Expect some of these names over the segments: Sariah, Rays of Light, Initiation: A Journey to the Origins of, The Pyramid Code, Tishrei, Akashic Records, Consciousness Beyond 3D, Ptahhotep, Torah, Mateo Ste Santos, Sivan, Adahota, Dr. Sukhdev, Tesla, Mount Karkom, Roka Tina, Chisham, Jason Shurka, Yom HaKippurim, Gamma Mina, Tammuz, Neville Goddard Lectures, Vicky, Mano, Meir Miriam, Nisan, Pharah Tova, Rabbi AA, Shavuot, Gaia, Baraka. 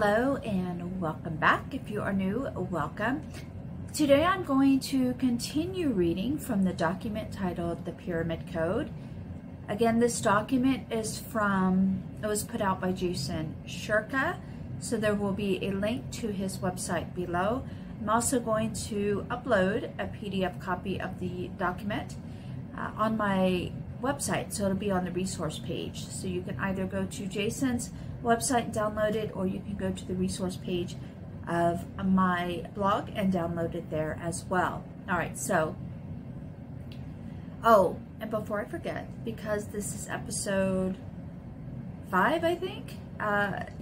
Hello and welcome back. If you are new, welcome. Today I'm going to continue reading from the document titled The Pyramid Code. Again, this document is from, it was put out by Jason Shurka, so there will be a link to his website below. I'm also going to upload a PDF copy of the document on my website, so it'll be on the resource page. So you can either go to Jason's website and download it, or you can go to the resource page of my blog and download it there as well. All right, so, and before I forget, because this is episode 5, I think,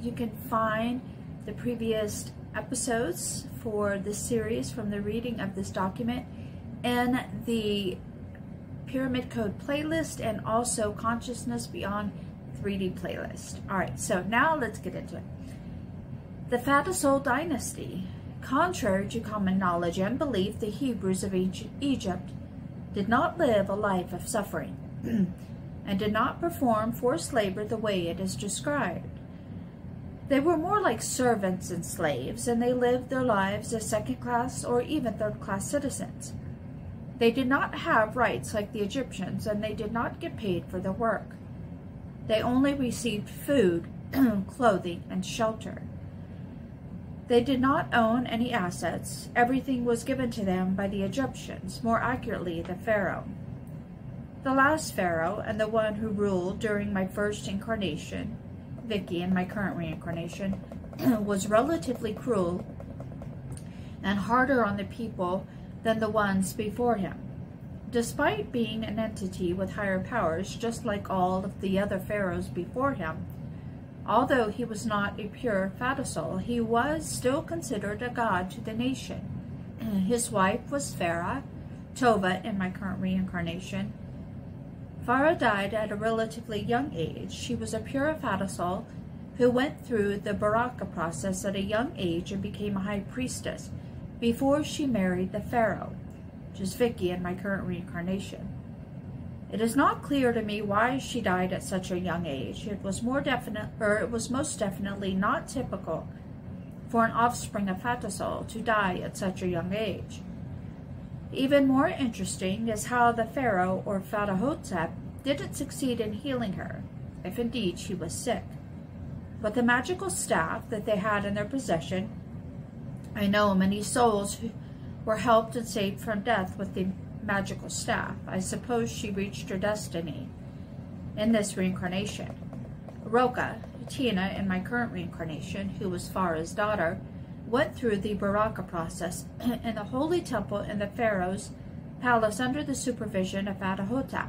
you can find the previous episodes for this series from the reading of this document in the Pyramid Code playlist and also Consciousness Beyond 3D playlist. All right, so now let's get into it. The Fatasol Dynasty. Contrary to common knowledge and belief, the Hebrews of Egypt did not live a life of suffering and did not perform forced labor the way it is described. They were more like servants and slaves, and they lived their lives as second-class or even third-class citizens. They did not have rights like the Egyptians, and they did not get paid for their work. They only received food, clothing, and shelter. They did not own any assets. Everything was given to them by the Egyptians, more accurately the Pharaoh. The last Pharaoh, and the one who ruled during my first incarnation, Vicky, and my current reincarnation, was relatively cruel and harder on the people than the ones before him. Despite being an entity with higher powers, just like all of the other pharaohs before him, although he was not a pure Fatasol, he was still considered a god to the nation. His wife was Pharah Tova in my current reincarnation. Pharah died at a relatively young age. She was a pure Fatasol who went through the Baraka process at a young age and became a high priestess before she married the pharaoh, which is Vicky in my current reincarnation. It is not clear to me why she died at such a young age. It was most definitely not typical for an offspring of Fatasol to die at such a young age. Even more interesting is how the pharaoh, or Ptahhotep, didn't succeed in healing her, if indeed she was sick. But the magical staff that they had in their possession, I know many souls who were helped and saved from death with the magical staff. I suppose she reached her destiny in this reincarnation. Roka Tina, in my current reincarnation, who was Pharah's daughter, went through the Baraka process in the Holy Temple in the Pharaoh's palace under the supervision of Adahota,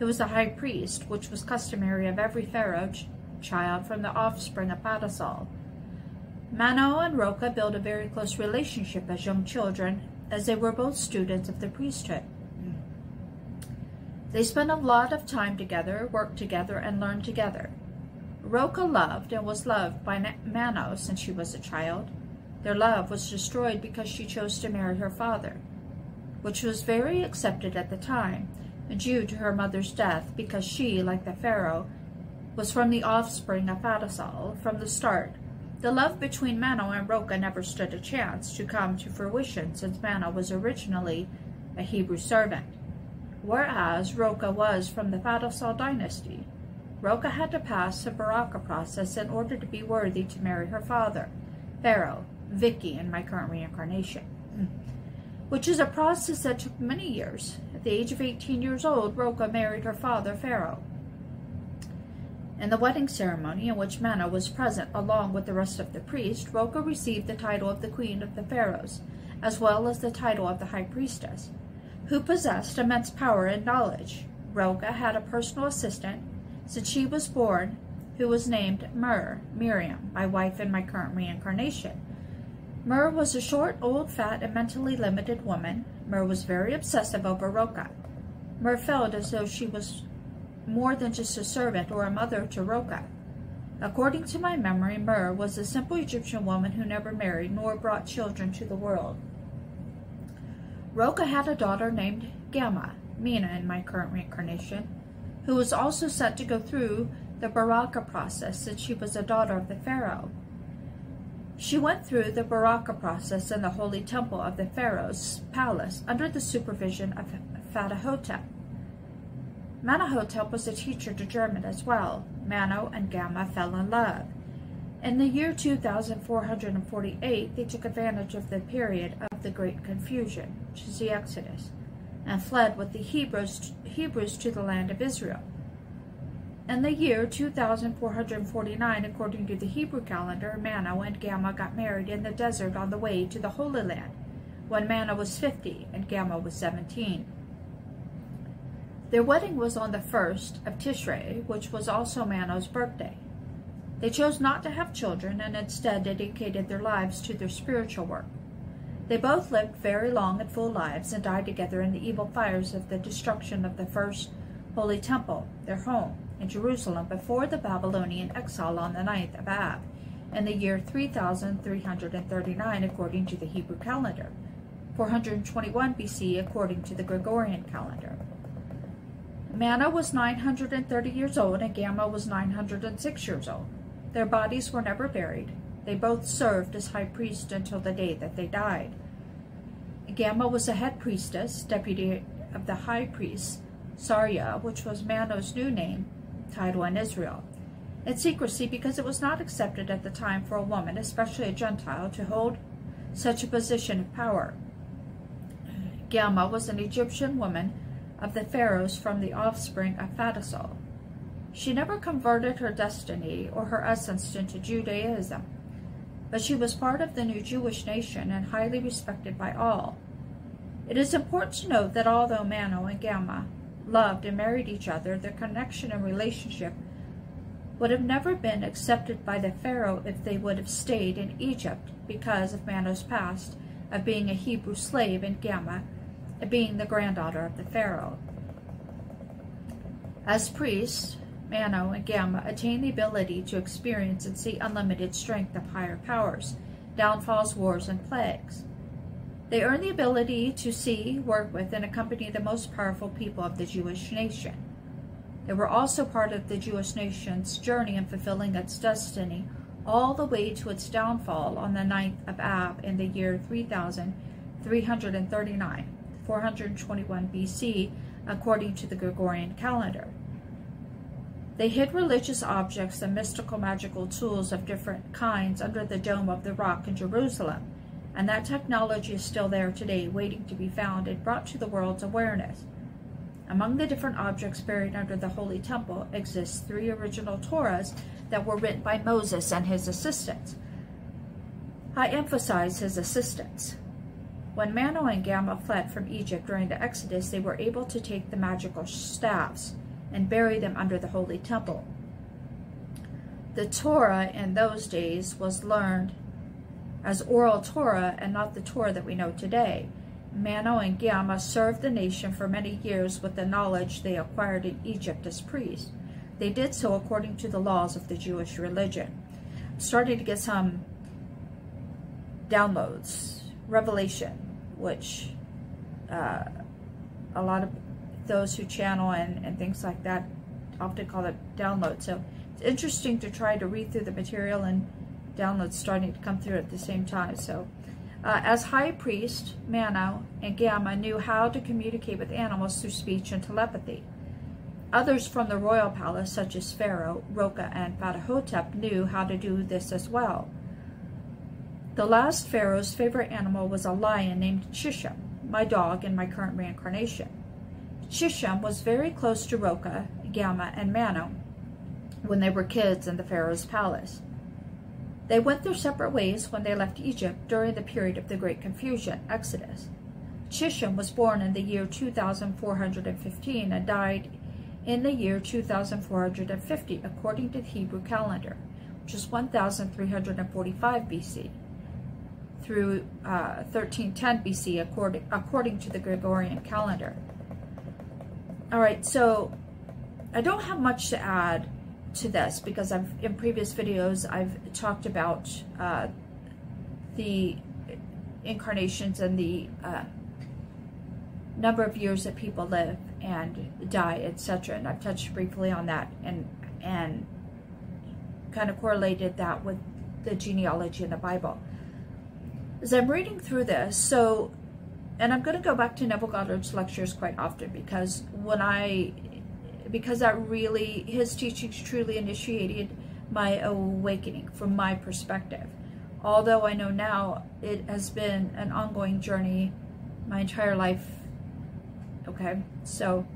who was the high priest, which was customary of every Pharaoh's child from the offspring of Fatasol. Mano and Roka built a very close relationship as young children, as they were both students of the priesthood. They spent a lot of time together, worked together, and learned together. Roka loved and was loved by Mano since she was a child. Their love was destroyed because she chose to marry her father, which was very accepted at the time, due to her mother's death, because she, like the pharaoh, was from the offspring of Fatasol from the start. The love between Mano and Roka never stood a chance to come to fruition, since Mano was originally a Hebrew servant, whereas Roka was from the Fatasol dynasty. Roka had to pass the Baraka process in order to be worthy to marry her father, Pharaoh, Vicky in my current reincarnation, which is a process that took many years. At the age of 18 years old, Roka married her father, Pharaoh, in the wedding ceremony in which Mano was present along with the rest of the priests. Roka received the title of the Queen of the Pharaohs, as well as the title of the High Priestess, who possessed immense power and knowledge. Roka had a personal assistant since she was born, who was named Meir Miriam, my wife in my current reincarnation. Meir was a short, old, fat, and mentally limited woman. Meir was very obsessive over Roka. Meir felt as though she was more than just a servant or a mother to Roka. According to my memory, Meir was a simple Egyptian woman who never married nor brought children to the world. Roka had a daughter named Gamma Mina in my current reincarnation, who was also set to go through the Baraka process, since she was a daughter of the pharaoh. She went through the Baraka process in the Holy Temple of the Pharaoh's palace under the supervision of Adahota. Adahota was a teacher to German as well. Mano and Gamma fell in love. In the year 2448, they took advantage of the period of the Great Confusion, which is the Exodus, and fled with the Hebrews to the land of Israel. In the year 2449, according to the Hebrew calendar, Mano and Gamma got married in the desert on the way to the Holy Land, when Mano was 50 and Gamma was 17. Their wedding was on the 1st of Tishrei, which was also Mano's birthday. They chose not to have children and instead dedicated their lives to their spiritual work. They both lived very long and full lives and died together in the evil fires of the destruction of the first Holy Temple, their home, in Jerusalem before the Babylonian exile on the 9th of Ab, in the year 3339 according to the Hebrew calendar, 421 BC according to the Gregorian calendar. Mano was 930 years old and Gamma was 906 years old. Their bodies were never buried. They both served as high priests until the day that they died. Gamma was a head priestess, deputy of the high priest, Sariah, which was Mano's new name, title in Israel, in secrecy because it was not accepted at the time for a woman, especially a Gentile, to hold such a position of power. Gamma was an Egyptian woman of the pharaohs from the offspring of Fatasol. She never converted her destiny or her essence into Judaism, but she was part of the new Jewish nation and highly respected by all. It is important to note that although Mano and Gamma loved and married each other, their connection and relationship would have never been accepted by the Pharaoh if they would have stayed in Egypt because of Mano's past of being a Hebrew slave and Gamma being the granddaughter of the Pharaoh. As priests, Mano and Gamma attained the ability to experience and see unlimited strength of higher powers, downfalls, wars, and plagues. They earned the ability to see, work with, and accompany the most powerful people of the Jewish nation. They were also part of the Jewish nation's journey in fulfilling its destiny all the way to its downfall on the 9th of Ab in the year 3339, 421 BC, according to the Gregorian calendar. They hid religious objects and mystical magical tools of different kinds under the Dome of the Rock in Jerusalem, and that technology is still there today, waiting to be found and brought to the world's awareness. Among the different objects buried under the Holy Temple exists 3 original Torahs that were written by Moses and his assistants. I emphasize his assistants. When Mano and Gamma fled from Egypt during the Exodus, they were able to take the magical staffs and bury them under the Holy Temple. The Torah in those days was learned as oral Torah and not the Torah that we know today. Mano and Gamma served the nation for many years with the knowledge they acquired in Egypt as priests. They did so according to the laws of the Jewish religion. I'm starting to get some downloads, revelation, which a lot of those who channel and things like that often call it download. So it's interesting to try to read through the material and downloads starting to come through at the same time. So as high priest, Mano and Gamma knew how to communicate with animals through speech and telepathy. Others from the royal palace, such as Pharaoh, Roka, and Ptahhotep, knew how to do this as well. The last Pharaoh's favorite animal was a lion named Chisham, my dog in my current reincarnation. Chisham was very close to Roka, Gamma, and Mano when they were kids in the Pharaoh's palace. They went their separate ways when they left Egypt during the period of the Great Confusion, Exodus. Chisham was born in the year 2415 and died in the year 2450 according to the Hebrew calendar, which is 1345 BC through 1310 BC according to the Gregorian calendar. All right, so I don't have much to add to this because in previous videos I've talked about the incarnations and the number of years that people live and die, etc., and I've touched briefly on that and kind of correlated that with the genealogy in the Bible. As I'm reading through this, so, and I'm going to go back to Neville Goddard's lectures quite often because his teachings truly initiated my awakening from my perspective. Although I know now it has been an ongoing journey my entire life. Okay, so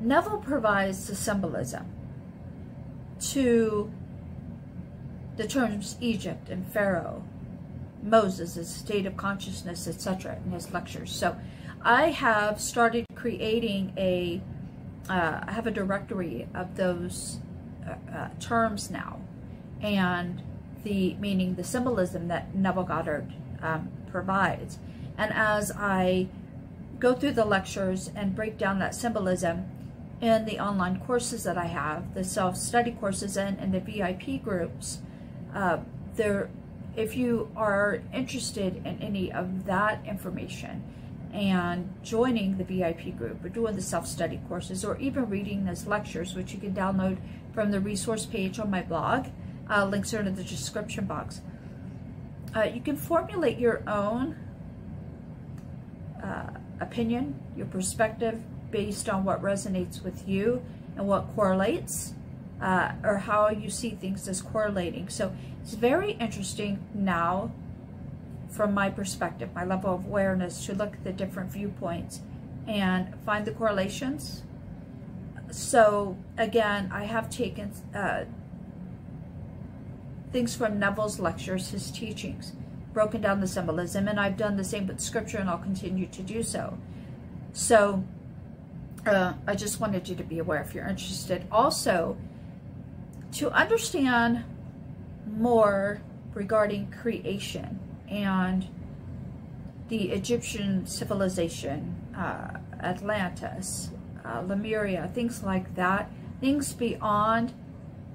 Neville provides the symbolism to the terms Egypt and Pharaoh, Moses, his state of consciousness, etc. in his lectures. So I have started creating a, I have a directory of those terms now, and the meaning, the symbolism that Neville Goddard provides. And as I go through the lectures and break down that symbolism in the online courses that I have, the self-study courses and the VIP groups, if you are interested in any of that information and joining the VIP group or doing the self-study courses or even reading those lectures, which you can download from the resource page on my blog, links are in the description box. You can formulate your own opinion, your perspective, based on what resonates with you and what correlates, or how you see things as correlating. So it's very interesting now from my perspective, my level of awareness, to look at the different viewpoints and find the correlations. So again, I have taken things from Neville's lectures, his teachings, broken down the symbolism, and I've done the same with scripture, and I'll continue to do so. So I just wanted you to be aware if you're interested. Also, to understand more regarding creation and the Egyptian civilization, Atlantis, Lemuria, things like that, things beyond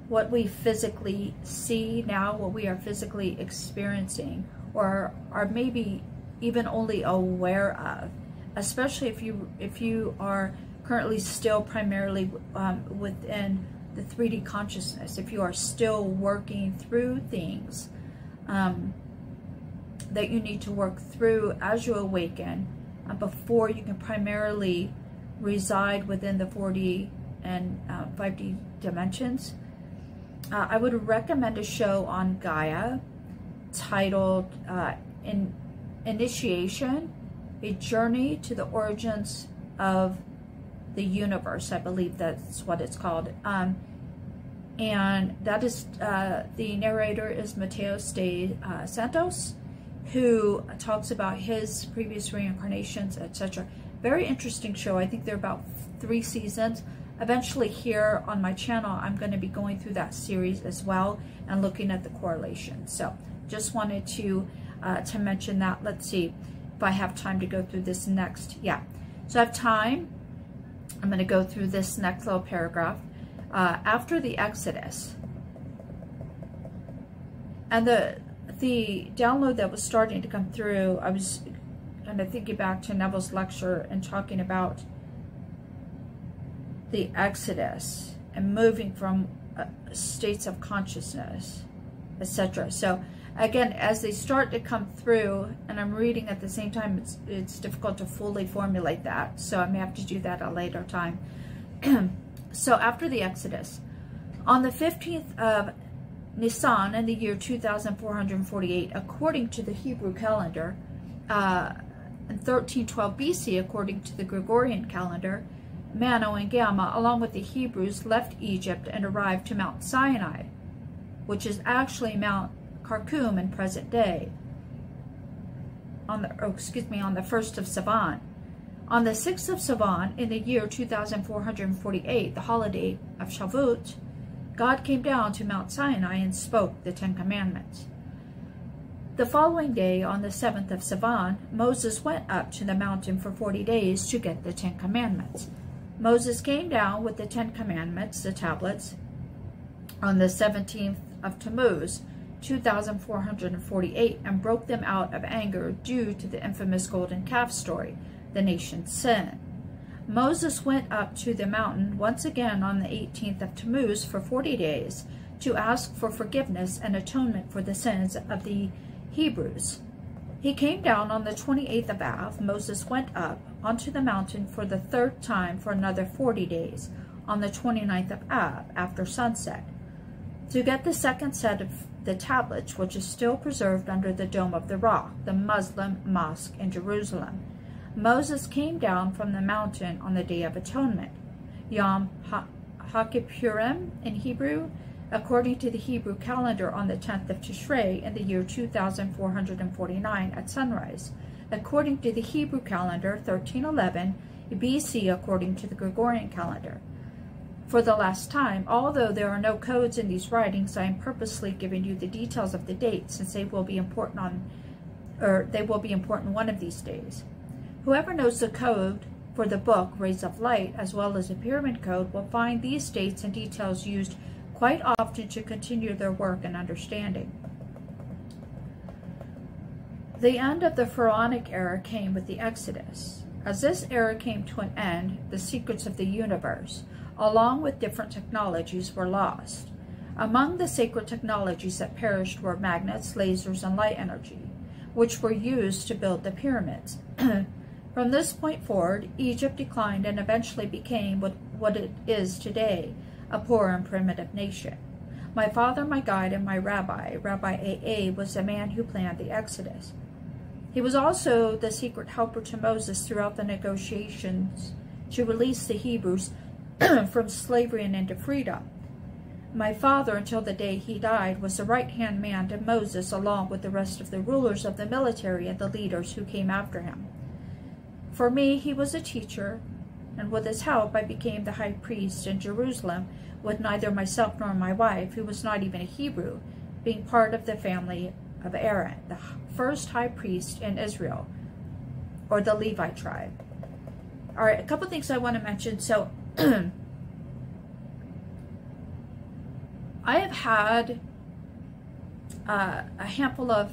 what we physically see now, what we are physically experiencing, or are maybe even only aware of, especially if you are currently still primarily within the 3D consciousness, if you are still working through things that you need to work through as you awaken, before you can primarily reside within the 4D and 5D dimensions. I would recommend a show on Gaia titled Initiation: A Journey to the Origins of the Universe. I believe that's what it's called. And that is, the narrator is Mateo Ste Santos, who talks about his previous reincarnations, etc. Very interesting show. I think there are about 3 seasons. Eventually here on my channel, I'm going to be going through that series as well and looking at the correlation. So just wanted to mention that. Let's see if I have time to go through this next. Yeah, so I have time. I'm going to go through this next little paragraph. After the Exodus and the download that was starting to come through, I was kind of thinking back to Neville's lecture and talking about the Exodus and moving from states of consciousness, etc. So again, as they start to come through and I'm reading at the same time, it's difficult to fully formulate that, so I may have to do that at a later time. So after the Exodus, on the 15th of Nisan in the year 2448, according to the Hebrew calendar, in 1312 BC, according to the Gregorian calendar, Mano and Gamma, along with the Hebrews, left Egypt and arrived to Mount Sinai, which is actually Mount Karkom in present day, on the 1st of Sivan. On the 6th of Sivan, in the year 2448, the holiday of Shavuot, God came down to Mount Sinai and spoke the 10 Commandments. The following day, on the 7th of Sivan, Moses went up to the mountain for 40 days to get the 10 Commandments. Moses came down with the 10 Commandments, the tablets, on the 17th of Tammuz, 2448, and broke them out of anger due to the infamous golden calf story, the nation's sin. Moses went up to the mountain once again on the 18th of Tammuz for 40 days to ask for forgiveness and atonement for the sins of the Hebrews. He came down on the 28th of Av. Moses went up onto the mountain for the third time for another 40 days on the 29th of Av after sunset, to get the second set of the tablets, which is still preserved under the Dome of the Rock, the Muslim mosque in Jerusalem. Moses came down from the mountain on the Day of Atonement, Yom HaKippurim in Hebrew, according to the Hebrew calendar, on the 10th of Tishrei in the year 2449 at sunrise, according to the Hebrew calendar 1311 BC, according to the Gregorian calendar. For the last time, although there are no codes in these writings, I am purposely giving you the details of the dates, since they will be important one of these days. Whoever knows the code for the book Rays of Light, as well as the Pyramid Code, will find these dates and details used quite often to continue their work and understanding. The end of the Pharaonic era came with the Exodus. As this era came to an end, the secrets of the universe, along with different technologies, were lost. Among the sacred technologies that perished were magnets, lasers, and light energy, which were used to build the pyramids. From this point forward, Egypt declined and eventually became what it is today, a poor and primitive nation. My father, my guide, and my rabbi, Rabbi AA, was the man who planned the Exodus. He was also the secret helper to Moses throughout the negotiations to release the Hebrews from slavery and into freedom. My father, until the day he died, was the right-hand man to Moses, along with the rest of the rulers of the military and the leaders who came after him. For me, he was a teacher, and with his help I became the high priest in Jerusalem, with neither myself nor my wife, who was not even a Hebrew, being part of the family of Aaron, the first high priest in Israel, or the Levi tribe. All right, a couple things I want to mention. So I have had a handful of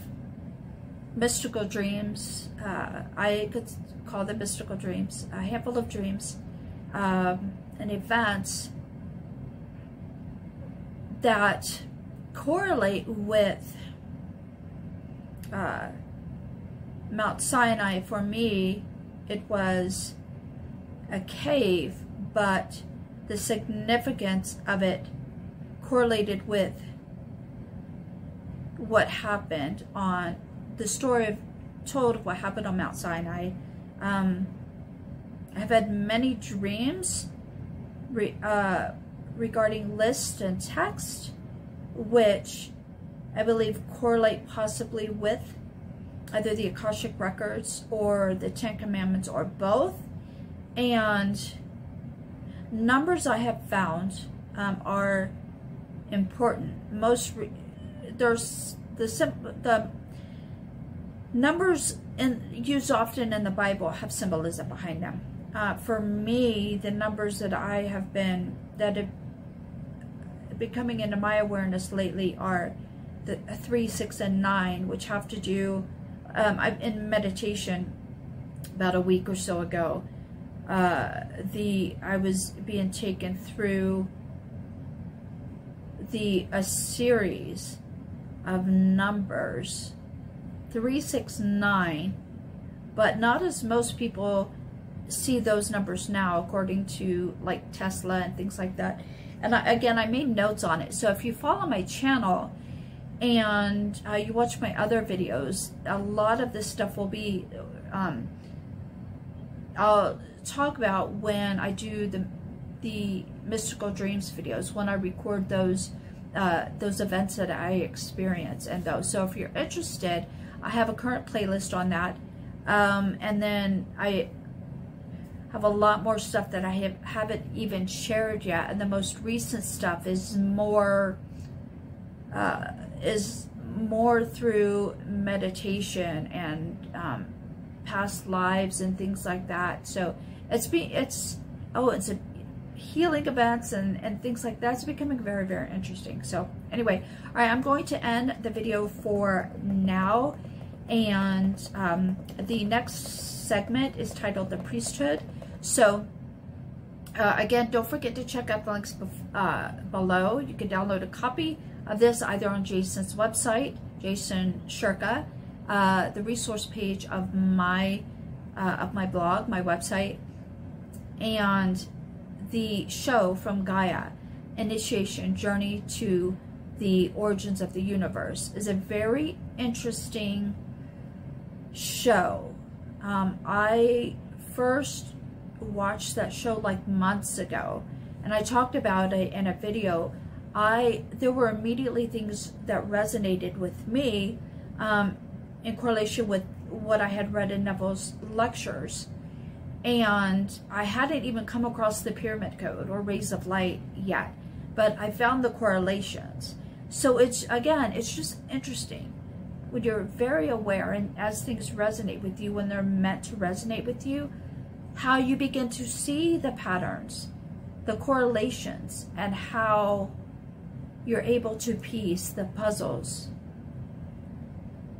mystical dreams. I could call them mystical dreams. A handful of dreams and events that correlate with Mount Sinai. For me, it was a cave, but the significance of it correlated with what happened on the story told of what happened on Mount Sinai. I've had many dreams regarding lists and text, which I believe correlate possibly with either the Akashic Records or the Ten Commandments, or both. And numbers I have found are important. The numbers used often in the Bible have symbolism behind them. For me, the numbers that I have been that have been coming into my awareness lately are the 3, 6, and 9, which have to do. I'm in meditation about a week or so ago. I was being taken through a series of numbers, 3, 6, 9, but not as most people see those numbers now, according to like Tesla and things like that. And I made notes on it. So if you follow my channel and you watch my other videos, a lot of this stuff will be I'll talk about when I do the mystical dreams videos, when I record those events that I experience and those. So if you're interested, I have a current playlist on that, and then I have a lot more stuff that I haven't even shared yet, and the most recent stuff is more through meditation and past lives and things like that. So it's a healing events and things like that. It's becoming very, very interesting. So anyway, all right, I'm going to end the video for now, and the next segment is titled The Priesthood. So Again, don't forget to check out the links below. You can download a copy of this either on Jason's website, Jason Shurka, the resource page of my blog, my website, and the show from Gaia, Initiation: Journey to the Origins of the Universe, is a very interesting show. I first watched that show like months ago, and I talked about it in a video. There were immediately things that resonated with me in correlation with what I had read in Neville's lectures, and I hadn't even come across the Pyramid Code or Rays of Light yet, but I found the correlations. So it's, again, it's just interesting when you're very aware, and as things resonate with you when they're meant to resonate with you, how you begin to see the patterns, the correlations, and how you're able to piece the puzzles.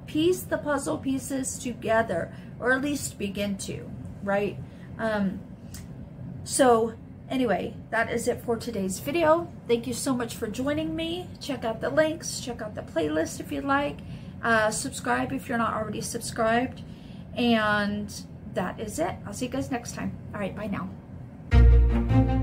Piece the puzzle pieces together, or at least begin to, right? So anyway, that is it for today's video. Thank you so much for joining me. Check out the links, check out the playlist if you'd like. Subscribe if you're not already subscribed. And that is it. I'll see you guys next time. All right, bye now.